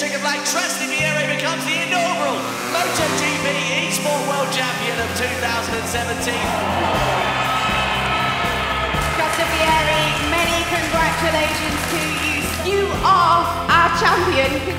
finishing of lap, Tristan Vieri becomes the inaugural MotoGP eSport World Champion of 2017. Tristan Vieri, many congratulations to you. You are our champion.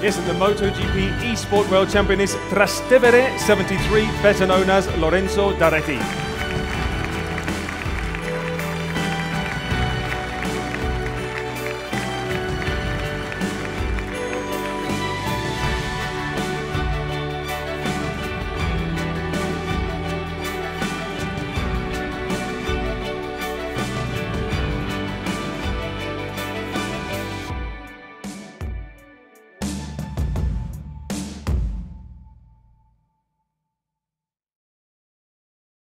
Yes, and the MotoGP eSport World Champion is Trastevere73, better known as Lorenzo Daretti.